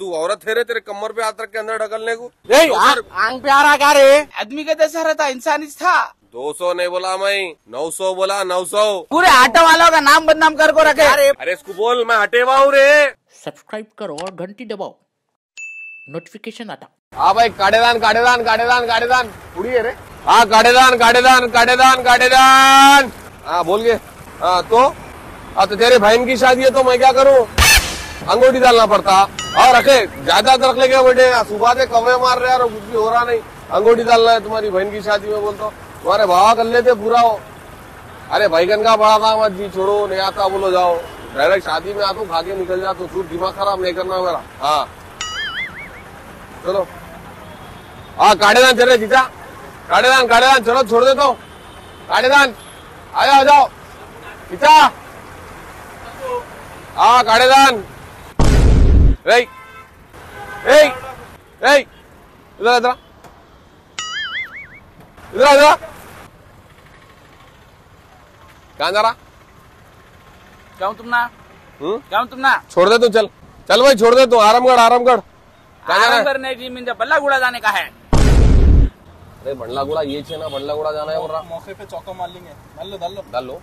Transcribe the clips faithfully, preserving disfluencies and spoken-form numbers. तू औरत है रे, तेरे कमर पे हाथ रख के अंदर ढकलने को आंग पे आ रहा क्या रे? आदमी का जैसा रहता इंसान था। दो सौ नहीं बोला मैं, नौ सौ बोला, नौ सौ। पूरे ऑटो वालों का नाम बदनाम कर को रखे। अरे इसको बोल मैं हटेवा हूँ रे। सब्सक्राइब करो और घंटी दबाओ, नोटिफिकेशन आता। हाँ भाई काटेदान काटेदान काटेदान काटेदान पूरी है रे। हाँ काटेदान काटेदान काटेदान काटेदान। हाँ बोल के आ, तो आ, तो तेरे बहन की शादी है तो मैं क्या करूँ? अंगूठी डालना पड़ता। और रखे ज्यादा रख ले क्या बेटे, सुबह से कवे मार रहे यार, कुछ भी हो रहा नहीं। अंगूठी डालना है तुम्हारी बहन की शादी में बोलता हूँ, तुम्हारे भाव कर लेते पूरा हो। अरे भाईगन का बड़ा था मत जी, छोड़ो नहीं आता बोलो, जाओ डायरेक्ट शादी में आता खा के निकल जाता। तू दिमाग खराब नहीं करना मेरा। हाँ चलो हाँ काटेदान चल रहे जीजा, काटेदान काटेदान चलो छोड़ दे तो काटेदान आ जाओ आ जाओ जीजा। हाँ काटेदान रे रे रे इधर इधर इधर इधर कहाँ जा रहा? क्यों तुम ना हम्म क्यों तुम ना छोड़ दे तू, चल चल भाई छोड़ दे तू। आरामगढ़ आरामगढ़ करने जी मुझे बल्लागुड़ा जाने का है। अरे बल्लागुड़ा ये चाहिए ना, बल्लागुड़ा जाना है। मौके पे चौका मार लेंगे, डाल लो डाल लो डाल लो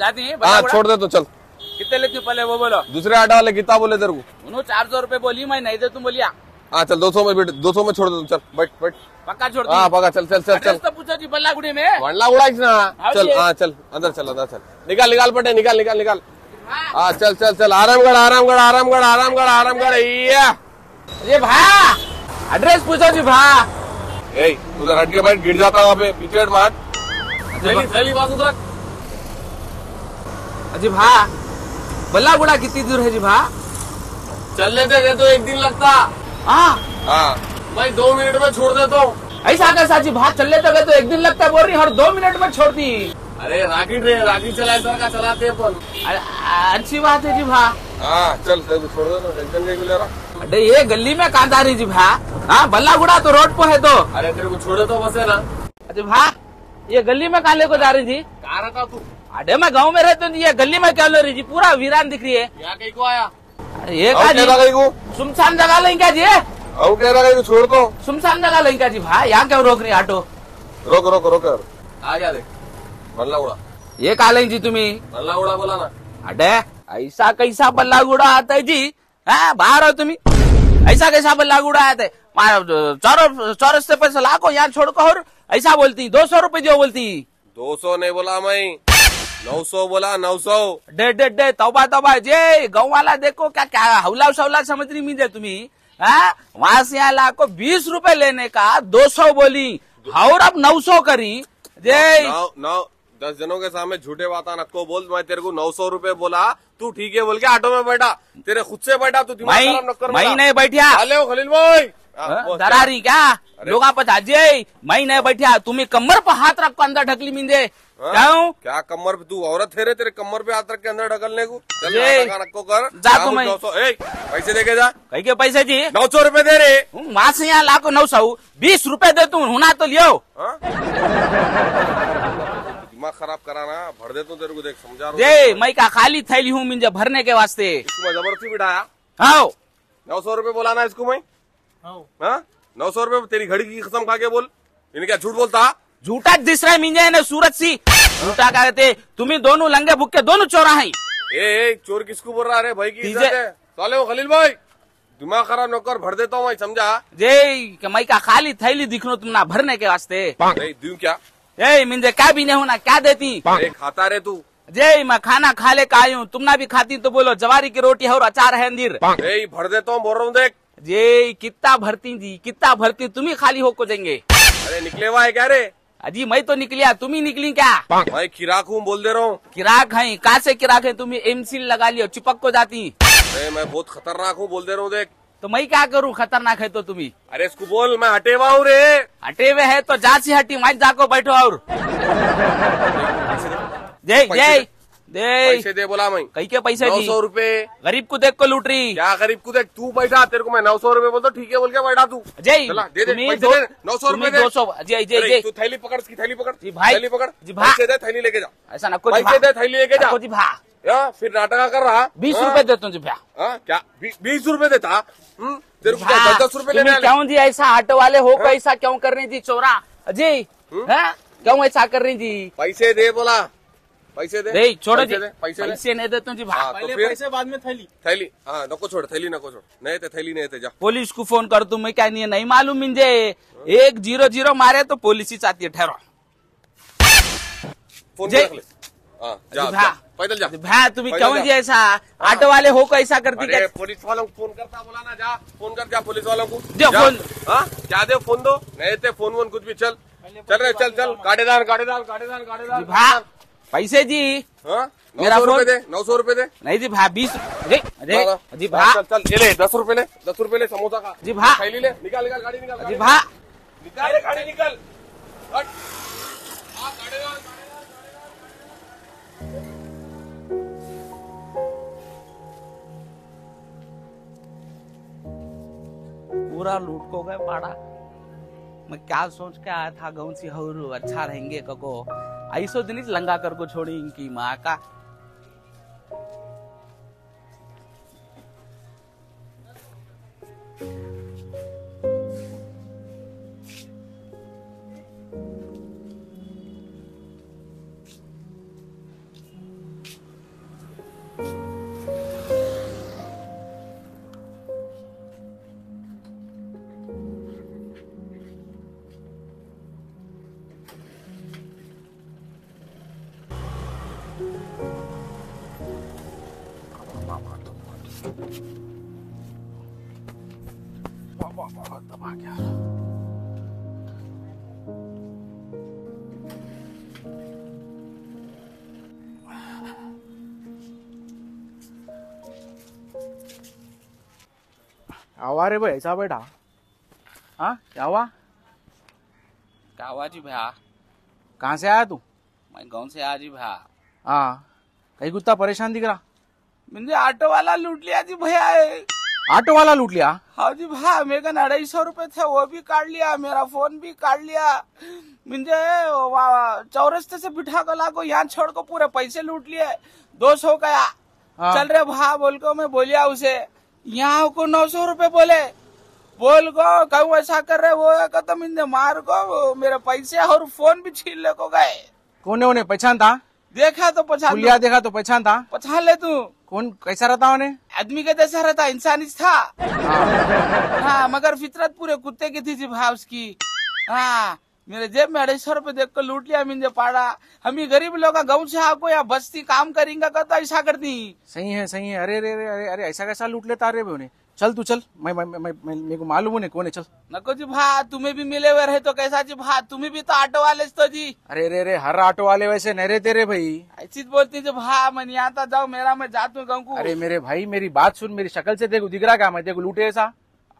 जाती है। हाँ छोड़ दे तो चल। कितने लेती हूँ पहले वो बोलो, दूसरे आटा वाले कितना बोले तेरे को? उन्होंने चार सौ रूपये बोली, मैं नहीं दे तुम बोलिया। हाँ चल दो सौ में बेटे, दो सौ में छोड़ दे तुम, चल बैठ बैठ पक्का छोड़। हाँ पक्का चल चल चल चल। पूछा जी बल्लागुड़ी में बल्लागुड़ा ना, चल हाँ चल अंदर चल अंदर चल, निकाल निकाल पटे निकाल निकाल निकाल। हाँ चल चल चल आरामगढ़ आरामगढ़ आरामगढ़ आरामगढ़ आरामगढ़। अरे भा एड्रेस पूछो जी भा। ए उधर हट के बैठ, गिर जाता वहाँ पे पीछे मार। अजी भा बल्लागुड़ा कितनी दूर है जी भा? चलने दे तो एक दिन लगता। हाँ हाँ भाई दो मिनट में छोड़ देता हूँ। ऐसा कैसा जी भा, चलने तक तो एक दिन लगता बोल रही और दो मिनट में छोड़ती? अरे राकेट रे राकेट चलाए का चलाते हैं। अच्छी बात है जी भा। हाँ चल छोड़ दो टेंशन नहीं मिलेगा। अरे ये गली में कहाँ जा रही जी भा? हाँ बल्लागुड़ा तो रोड पे है तो। अरे तेरे को छोड़े तो बसे ना। अरे भा ये गली में कहाँ लेको जा रही जी? कहाँ रहता तू? अरे मैं गाँव में रहती हूँ, ये गली में क्या लो रही जी? पूरा वीरान दिख रही है। यहाँ कहीं को आया? अरे ये सुनसान जगह लेंगे क्या जी? और कह रहा छोड़ दो, सुनसान जगह लेंगे क्या जी भा? यहाँ क्यों रोक रही ऑटो? रोक रोक रोक आ जा दे बल्लागुड़ा। ये कहा लेंगे जी तुम्ही? बल्लागुड़ा बोला ना। अरे ऐसा कैसा बल्लागुड़ा आता है जी? हाँ बाहर हो तुम्ही, ऐसा कैसा बल्लागुड़ा आया थे? चौरस चौरस्ते पर से लाखो यहाँ छोड़ कर ऐसा बोलती। दो सौ रूपये जो बोलती? दो सौ नहीं बोला मैं, नौ सौ बोला, नौ सौ। डे डे डे तौबा तौबा जे गाँव वाला देखो क्या क्या हौला शौला समझ रही मिले तुम्हें। वहाँ से यहाँ लाखो बीस रूपये लेने का, दो सौ बोली और अब नौ सौ करी जे। नौ दस जनों के सामने झूठे वाता नको बोल। मैं तेरे को नौ सौ रूपये बोला, तू ठीक है बोल के ऑटो में बैठा। तेरे खुद से बैठा तू, दिमाग खराब कर। मैं नहीं बैठिया खलील भाई दरारी क्या लोग अजय। मैं नहीं बैठिया, तुम्हें कमर पर हाथ रख को अंदर ढकली मिंदे। क्यों क्या कमर पे? तू औरत है रे, तेरे कमर पे हाथ रख के अंदर ढकलने को कर जा। नौ सौ पैसे देके जा। कहीं के पैसे जी? नौ सौ रूपये दे रे। वहाँ से यहाँ लाखो नौ सौ बीस रूपये दे तू होना तो लियो। दिमाग खराब कराना भर देता हूँ तेरे को, देख समझा रहा हूँ। मैं का खाली थैली हूँ मिंजा भरने के वास्ते। मैं जबरदस्ती बिठाया। हाँ नौ सौ रूपये बोलाना इसको मैं। हाँ नौ सौ रूपये तेरी घड़ी की कसम खा के बोल। इन्हें क्या झूठ बोलता? झूठा दिस रहा है मिंजा है ना सूरत सी झूठा। क्या कहते तुम्हें दोनों लंगे भुक्के दोनों चोरा है। ए चोर किसको बोल रहा? अरे भाई की साले खलील भाई दिमाग खराब नौकर भर देता हूँ मैं, समझा जे। मैं का खाली थैली दिखो तुम ना भरने के वास्ते। दूं क्या ए मिंजे क्या भी नहीं होना क्या देती? अरे खाता रे तू जय। मैं खाना खा ले का आयु, तुम ना भी खाती तो बोलो। जवारी की रोटी है और अचार है अंदर। ए भर देता हूँ बोल रहा हूँ देख जय। कितना भरती जी कितना भरती? तुम ही खाली हो को जाएंगे। अरे निकले हुआ है क्या रे? अजी मैं तो निकलिया, तुम ही निकली क्या? मैं किराक हूँ बोल दे रहा हूँ। किराक है कहाँ से किराक है? तुम्हें एम सील लगा लियो चिपक को जाती। अरे मैं बहुत खतरनाक हूँ बोल दे रहा हूँ देख। तो मैं क्या करूँ खतरनाक है तो तुम्ही? अरे इसको बोल मैं हटेवा हूँ रे। हटे हुए है तो जासी हटी माच जाको बैठो। और जय जय पैसे दे बोला मैं। कहीं के पैसे? नौ सौ रूपये। गरीब को देख को लूट रही क्या? गरीब को देख तू बैठा, तेरे को मैं नौ सौ रूपये बोलता हूँ ठीक है बोल के बैठा तू। जय नौ सौ रूपये दो सौ। जय जय जय तू थैली पकड़, इसकी थैली पकड़। जी भाई थैली पकड़ जी भाई। थैली लेके जा ऐसा नको। थैली लेके जा जी भा। या फिर नाटक कर रहा। बीस रूपए देता हूँ क्या? बीस रूपए देता तेरे को? हाँ, दस रूपए लेने क्यों जी? ऐसा ऑटो वाले हो हाँ? ऐसा क्यों कर रही थी चोरा जी? हाँ? क्यों ऐसा कर रही थी? पैसे दे बोला, पैसे दे, छोड़ो जी, पैसे पैसे नहीं देता हूँ जी। पहले पैसे बाद में थैली, थैली हाँ नको छोड़, थैली नको छोड़, नहीं थे थैली नहीं थे जा। पुलिस को फोन कर तुम, मैं क्या नहीं है नहीं मालूम मुझे। एक जीरो जीरो मारे तो पुलिस ही चाहती है, ठहरो फोन रख ले। आ, जा, भा, पैदल जा भा, तुम्हें क्यों जी ऐसा? ऑटो वाले हो को ऐसा करती क्या? पुलिस वालों को फोन करता बोला ना, जा फोन कर, जा पुलिस वालों को जा, फोन क्या दे फोन दो, नहीं थे फोन वोन कुछ भी। चल चल रहे, चल चल गाड़ीदार गाड़ीदार गाड़ीदार गाड़ीदार पैसे जी। नौ सौ रूपये दे, नौ सौ रूपये दे। नहीं जी भा, बीस जी भा, चल ले दस रूपये ले, दस रूपये ले समोसा का जी भा, ले निकाल निकाल गाड़ी निकाल जी भा, निकाल गाड़ी निकाल। पूरा लूट को गए पाड़ा। मैं क्या सोच के आया था गाँव से हौरू अच्छा रहेंगे कको, ऐसो दिन लंगा कर को छोड़ी इनकी माँ का। आवा रे भाई, ऐसा बैठा हाँ क्या हुआ? क्या हुआ जी भैया? कहाँ से आया तू? मैं गाँव से आया जी भैया। हाँ कहीं कुत्ता परेशान दिख रहा? मुझे ऑटो वाला लूट लिया जी भैया। ऑटो वाला लूट लिया? हाँ जी भैया, मेरे अढ़ाई सौ रूपये थे वो भी काट लिया, मेरा फोन भी काट लिया। मुझे चौरस्ते से बिठा को लाको यहाँ छोड़ को पूरे पैसे लूट लिए, दो सौ गया। हाँ। चल रहे भैया बोल को मैं बोलिया उसे, यहाँ को नौ सौ रूपये बोले बोल को कहूँ ऐसा कर रहे वो का तो मिंदे मार को मेरे पैसे और फोन भी छीन ले को गए। कौन उन्हें पहचान था? देखा तो पहचान, देखा तो पहचान था, पहचान ले तू। कौन कैसा रहता? उन्हें आदमी का जैसा रहता, इंसान था हाँ, मगर फितरत पूरे कुत्ते की थी जी भाव उसकी। हाँ मेरे जेब में अढ़ाई सौ रूपये देख कर लूट लिया मिंदे पाड़ा। हम ये गरीब लोग गाँव से आपको या बस्ती काम करेंगे का तो ऐसा करती। सही है सही है। अरे अरे अरे अरे ऐसा कैसा लूट लेता? अरे भाई उन्हें चल तू चल, मैं मैं मैं मेरे को मालूम है कौन है, चल। नको जी भा, तुम्हें भी मिले हुए रहे तो कैसा जी भा, तुम्हें भी तो ऑटो वाले तो जी। अरे रे रे हर ऑटो वाले वैसे नहीं रहते रे भाई। ऐसी बोलती जो भा मैं आता जाओ मेरा, मैं जाता हूँ गाँव को। अरे मेरे भाई मेरी बात सुन, मेरी शक्ल से देखो दिख रहा क्या मैं देखो लूटे ऐसा?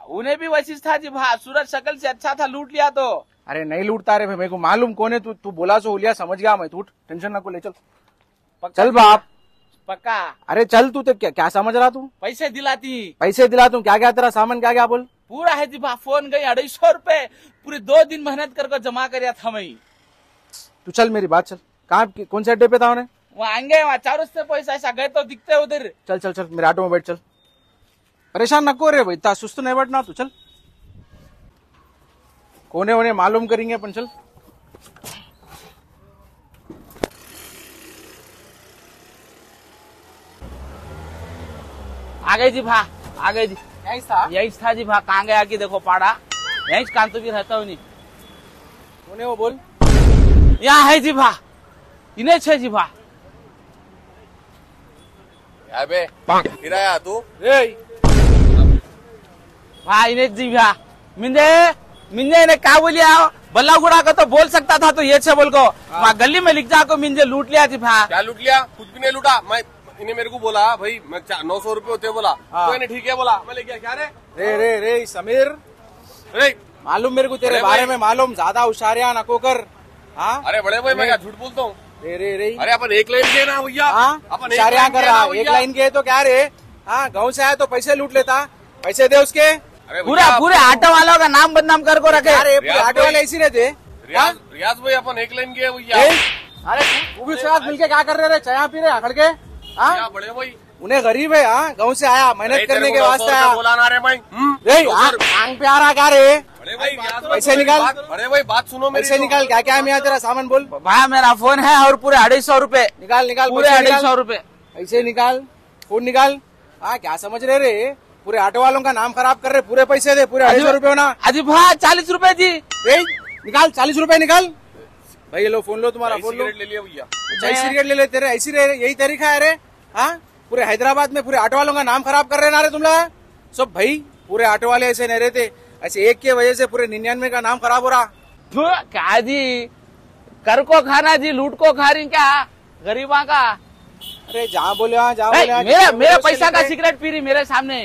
उन्हें भी वैसी था जी भा, सूरज शक्ल से अच्छा था, लूट लिया तो। अरे नहीं लूटता रे भाई, मेरे को मालूम कौन है। तू तू बोला सो लिया, समझ गया मैं, तू टेंशन ना को ले, चल चल बाप पक्का। अरे चल तू, तो क्या क्या समझ रहा तू? पैसे दिलाती, पैसे दिला तू। क्या क्या तेरा सामान क्या क्या बोल? पूरा है जी बाप, फोन गई अढ़ाई सौ रूपये पूरे दो दिन मेहनत करके जमा कर था मैं। तू चल मेरी बात, चल कहाँ कौन से अड्डे पे था? उन्हें वहाँ आएंगे, वहाँ चारों से पैसा ऐसा गए तो दिखते उधर। चल चल चल मेरे ऑटो में बैठ, चल परेशान नको रे भाई, इतना सुस्त नहीं बैठना तू, चल। कोने उन्हें मालूम करेंगे अपन, चल। आ गए जी भा, आ गए जी। यही था यही था जी भा, कहाँ गया कि देखो पाड़ा, यही कान तो भी रहता हूँ। कोने वो बोल? यहाँ है जी भा, इन्हें छे जी भा। अबे किराया तू भा, इन्हें जी भा मिंदे मिंजे ने क्या बोलिया? बल्लागुड़ा का तो बोल सकता था तो ये छे बोल को वहाँ गली में लिख जा को मिंजे लूट लिया जी भा। क्या लूट लिया? कुछ भी नहीं लूटा। मैं इन्हें मेरे को बोला भाई मैं नौ सौ रूपये होते बोला तो इन्हें ठीक है बोला, मैं ले गया। क्या रे रे रे रे समीर रे, मालूम मेरे को तेरे बारे में मालूम, ज्यादा होशियारियां नको कर। हाँ अरे बड़े भाई मैं क्या झूठ बोलता हूँ? रे रे रे अरे अपन एक लाइन के ना भैया, अपन होशियारियां कर रहा, एक लाइन के तो क्या रे? हाँ गाँव से आया तो पैसे लूट लेता, पैसे दे उसके। पूरा पूरे ऑटो वालों का नाम बदनाम कर को रखे। अरे ऑटो वाले ऐसी रहते। रियाज रियाज भाई अपन एक लाइन के भैया। अरे तू भी साथ मिलके क्या कर रहे? चाय पी रहे खड़के? बड़े भाई उन्हें गरीब है यहाँ, गाँव से आया मेहनत करने के वास्ते आया, बोलाना रे भाई आंग पे आ रहा क्या रे, पैसे निकाल। अरे भाई बात सुनो, पैसे निकाल। क्या क्या है मेरा तेरा सामान बोल। भाई मेरा फोन है और पूरे अढ़ाई सौ रूपये निकाल निकाल पूरे अढ़ाई सौ रूपये ऐसे निकाल, फोन निकाल। हाँ क्या समझ रहे रे, पूरे ऑटो वालों का नाम खराब कर रहे, पूरे पैसे दे, पूरे अढ़ाई सौ रूपये होना। अजी भाई चालीस रूपये जी निकाल, चालीस रूपये निकाल। भाई लो फोन लो, तुम्हारा फोन लो, ले लिया भैया सिगरेट ले लेते रहे, ऐसी यही तरीका है रे। हाँ पूरे हैदराबाद में पूरे ऑटो वालों का नाम खराब कर रहे ना रे तुम लोग सब। भाई पूरे ऑटो वाले ऐसे नहीं रहते, ऐसे एक के वजह से पूरे निन्यानवे का नाम खराब हो रहा। क्या जी कर को खाना जी, लूट को खा रही क्या गरीबा का। अरे जहाँ बोले वहाँ, जहाँ बोले मेरा मेरा पैसा का सिगरेट पी रही मेरे सामने,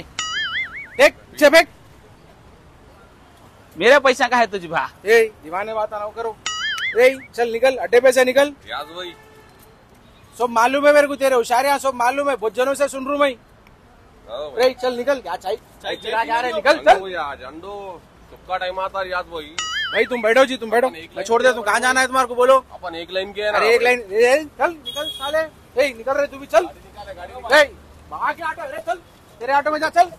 देख चपेक मेरे पैसा का है तुझे भाई, दीवाने बात ना करो। अरे चल निकल अड्डे पे से निकल। सब मालूम है मेरे को, तेरे होशियारियाँ सब मालूम है, बहुत जनों से सुन रू मैं। अरे चल निकल, क्या चाहिए निकल चल। तुक्का टाइम आता याद वही। भाई तुम बैठो जी, तुम बैठो, मैं छोड़ दे। तुम कहाँ जाना है तुम्हारे को बोलो, अपन एक लाइन के है ना। अरे एक लाइन चल निकल साले, ए निकल रहे तू भी चल, वहाँ के ऑटो अरे चल तेरे ऑटो में जा चल।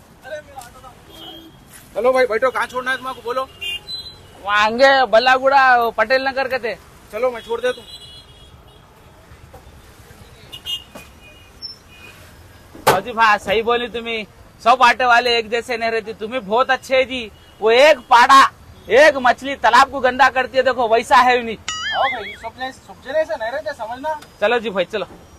चलो भाई बैठो, कहाँ छोड़ना है तुम्हारे को बोलो। वहाँ आगे बल्लागुड़ा पटेल नगर कहते। चलो मैं छोड़ दे तुम। जी भाई सही बोली तुम्ही, सब ऑटो वाले एक जैसे नहीं रहते, तुम्ही बहुत अच्छे है जी। वो एक पाड़ा एक मछली तालाब को गंदा करती है, देखो वैसा है नहीं। सब जने से नहीं रहते समझना। चलो जी भाई चलो।